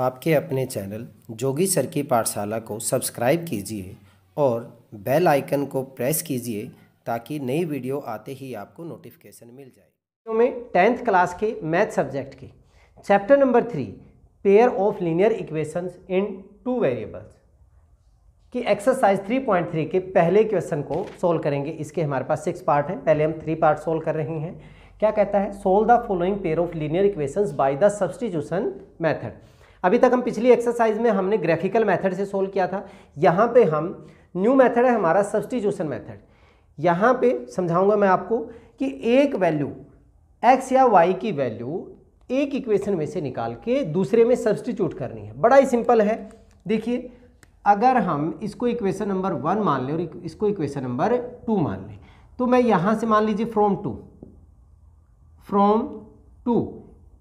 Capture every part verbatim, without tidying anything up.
आपके अपने चैनल जोगी सर की पाठशाला को सब्सक्राइब कीजिए और बेल आइकन को प्रेस कीजिए ताकि नई वीडियो आते ही आपको नोटिफिकेशन मिल जाए। वीडियो में टेंथ क्लास के मैथ सब्जेक्ट की chapter number three pair of linear equations in two variables कि एक्सरसाइज थ्री पॉइंट थ्री के पहले क्वेश्चन को सोल्व करेंगे। इसके हमारे पास सिक्स पार्ट हैं, पहले हम थ्री पार्ट सोल्व कर रहे हैं। क्या कहता है? Solve the following pair of linear equations by the substitution method. अभी तक हम पिछली एक्सरसाइज में हमने ग्राफिकल मेथड से सोल्व किया था, यहाँ पे हम न्यू मेथड है हमारा सब्स्टिट्यूशन मेथड। यहाँ पे समझाऊंगा मैं आपको कि एक वैल्यू एक्स या वाई की वैल्यू एक इक्वेशन में से निकाल के दूसरे में सब्स्टिट्यूट करनी है। बड़ा ही सिंपल है। देखिए, अगर हम इसको इक्वेशन नंबर वन मान लें और इसको इक्वेशन नंबर टू मान लें, तो मैं यहाँ से मान लीजिए from two from two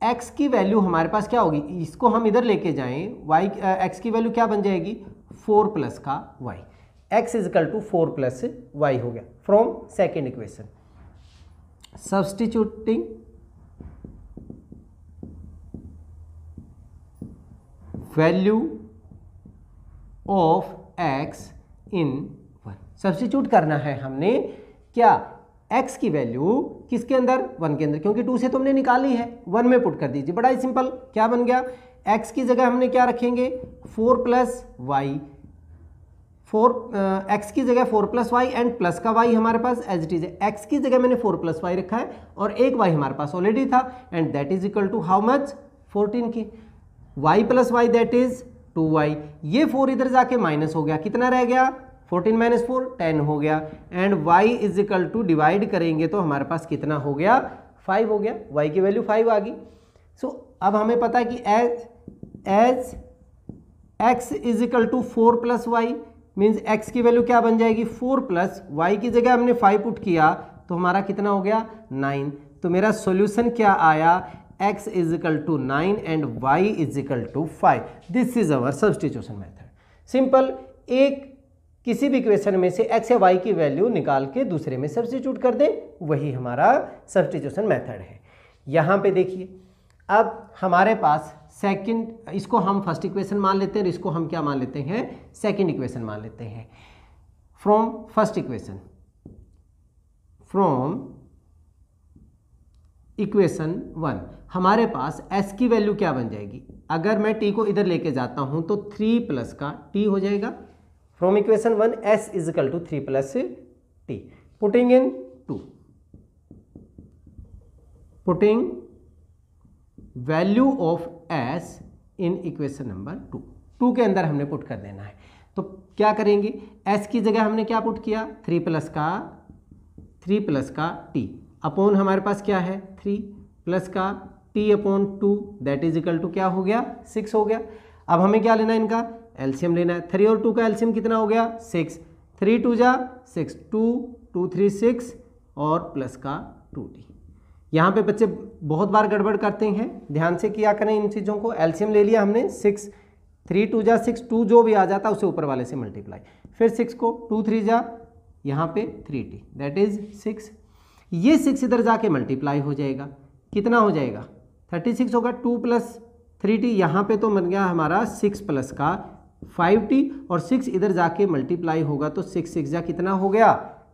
X की वैल्यू हमारे पास क्या होगी, इसको हम इधर लेके जाएं, वाई एक्स की वैल्यू क्या बन जाएगी, फोर प्लस का Y, X is equal two four plus Y हो गया। From second equation substituting value of X in one, substitute करना है हमने क्या, एक्स की वैल्यू किसके अंदर, वन के अंदर, क्योंकि टू से तो हमने निकाली है, वन में पुट कर दीजिए। बड़ा ही सिंपल, क्या बन गया, एक्स की जगह हमने क्या रखेंगे, four plus Y, four X की जगह four plus Y and plus का वाई हमारे पास एज इट इज है। एक्स की जगह मैंने फोर प्लस वाई रखा है और एक वाई हमारे पास ऑलरेडी था and that is equal to how much, fourteen की Y plus Y that is two Y. ये फोर इधर जाके माइनस हो गया, कितना रह गया, फोर्टीन माइनस फोर टेन हो गया and y is equal to divide करेंगे तो हमारे पास कितना हो गया, फाइव हो गया, y की वैल्यू फाइव आ गई। सो so, अब हमें पता है कि as as x is equal to four plus Y means x की वैल्यू क्या बन जाएगी, फोर प्लस वाई की जगह हमने फाइव पुट किया तो हमारा कितना हो गया, नाइन। तो मेरा सोल्यूशन क्या आया, x is equal to nine and y is equal to five. This is our substitution method. Simple, एक किसी भी इक्वेशन में से x या y की वैल्यू निकाल के दूसरे में सब्स्टिट्यूट कर दें, वही हमारा सब्स्टिट्यूशन मेथड है। यहाँ पे देखिए, अब हमारे पास सेकंड, इसको हम फर्स्ट इक्वेशन मान लेते हैं और इसको हम क्या मान लेते हैं, सेकंड इक्वेशन मान लेते हैं। From first equation from equation one हमारे पास s की वैल्यू क्या बन जाएगी, अगर मैं t को इधर लेके जाता हूँ तो थ्री प्लस का t हो जाएगा। From equation one s is equal to three plus T, putting in two, putting value of s in equation number two, two के अंदर हमने पुट कर देना है। तो क्या करेंगे, s की जगह हमने क्या पुट किया, थ्री प्लस का थ्री प्लस का t अपॉन हमारे पास क्या है, थ्री प्लस का t upon two that is equal to क्या हो गया, सिक्स हो गया। अब हमें क्या लेना है, इनका एलसीएम लेना है। थ्री और टू का एलसीएम कितना हो गया, सिक्स, थ्री टू जा six, two two three six और प्लस का टू टी। यहाँ पे बच्चे बहुत बार गड़बड़ करते हैं, ध्यान से किया करें इन चीज़ों को। एलसीएम ले लिया हमने सिक्स, थ्री टू जा सिक्स, टू जो भी आ जाता है उसे ऊपर वाले से मल्टीप्लाई, फिर सिक्स को टू थ्री जा यहाँ पे three T that is six, ये सिक्स इधर जाके मल्टीप्लाई हो जाएगा, कितना हो जाएगा, थर्टी सिक्स होगा, टू प्लस थ्री टी यहाँ पर तो बन गया हमारा सिक्स प्लस का फाइव टी और सिक्स इधर जाके मल्टीप्लाई होगा तो सिक्स सिक्स जा कितना हो गया,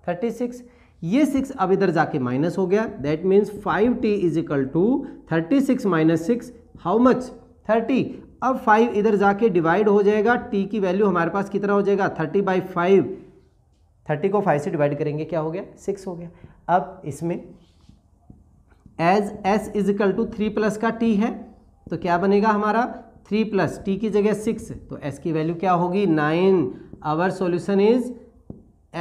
थर्टी सिक्स। ये सिक्स अब इधर जाके माइनस हो गया that means five T is equal to thirty six minus six how much, thirty. अब फाइव इधर जाके डिवाइड हो जाएगा, t की वैल्यू हमारे पास कितना हो जाएगा, थर्टी बाई फाइव, थर्टी को फाइव से डिवाइड करेंगे क्या हो गया, सिक्स हो गया। अब इसमें as s is equal to three plus का t है तो क्या बनेगा हमारा, थ्री प्लस टी की जगह सिक्स तो s की वैल्यू क्या होगी, nine. Our solution is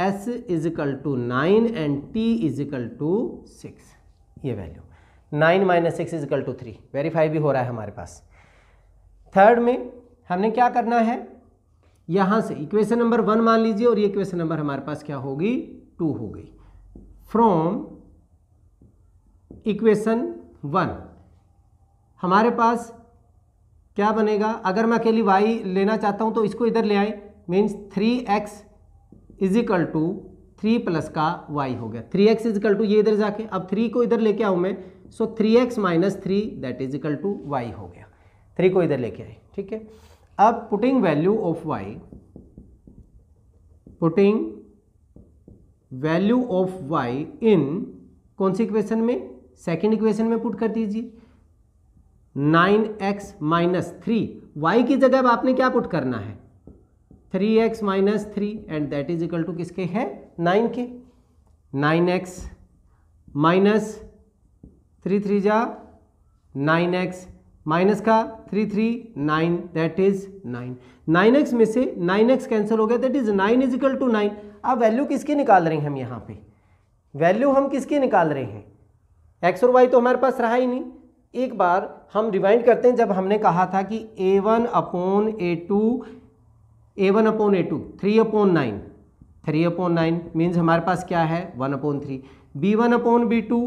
s is equal to nine and t is equal to six. ये value nine minus six is equal to three, verify भी हो रहा है हमारे पास। थर्ड में हमने क्या करना है, यहाँ से इक्वेशन नंबर वन मान लीजिए और ये इक्वेशन नंबर हमारे पास क्या होगी, टू हो गई। फ्रॉम इक्वेशन वन हमारे पास क्या बनेगा, अगर मैं अकेली y लेना चाहता हूँ तो इसको इधर ले आए means three X is equal to three plus का y हो गया, three X is equal to ये इधर जाके, अब थ्री को इधर लेके आऊँ मैं so three X minus three that is equal to Y हो गया। थ्री को इधर लेके आए, ठीक है। अब putting value of Y, putting value of Y in कौन सी इक्वेशन में, सेकेंड इक्वेशन में पुट कर दीजिए। Nine X minus three, Y की जगह अब आपने क्या पुट करना है, three X minus three and that is equal to किसके है, नाइन के। Nine X minus three three जा नाइन एक्स माइनस का three three nine that is nine. Nine X में से नाइन एक्स कैंसिल हो गया that is nine is equal to nine. अब वैल्यू किसकी निकाल रहे हैं हम यहाँ पे, वैल्यू हम किसकी निकाल रहे हैं, एक्स और वाई तो हमारे पास रहा ही नहीं। एक बार हम रिवाइंड करते हैं, जब हमने कहा था कि A one upon A two, A one upon A two three upon nine, three upon nine means हमारे पास क्या है one upon three. B one upon B two,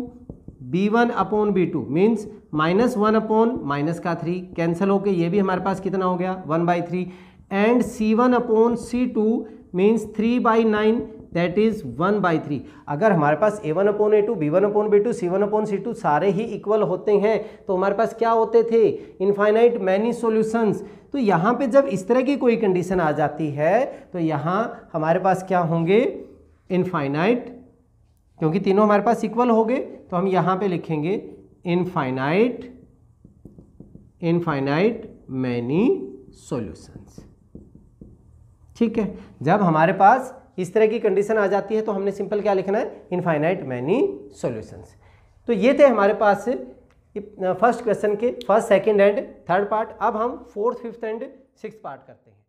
B one upon B two means minus one upon minus का three cancel होके ये भी हमारे पास कितना हो गया one by three. And C one upon C two means three by nine that is one by three. अगर हमारे पास A one upon A two, B one upon B two, C one upon C two सारे ही equal होते हैं तो हमारे पास क्या होते थे, इनफाइनाइट मैनी सॉल्यूशंस। तो यहाँ पे जब इस तरह की कोई कंडीशन आ जाती है तो यहाँ हमारे पास क्या होंगे, इनफाइनाइट, क्योंकि तीनों हमारे पास इक्वल हो गए तो हम यहाँ पे लिखेंगे इनफाइनाइट, इनफाइनाइट मैनी सॉल्यूशंस, ठीक है। जब हमारे पास इस तरह की कंडीशन आ जाती है तो हमने सिंपल क्या लिखना है, इनफाइनाइट मैनी सॉल्यूशंस। तो ये थे हमारे पास फर्स्ट क्वेश्चन के first, second and third part. अब हम fourth, fifth and sixth part करते हैं।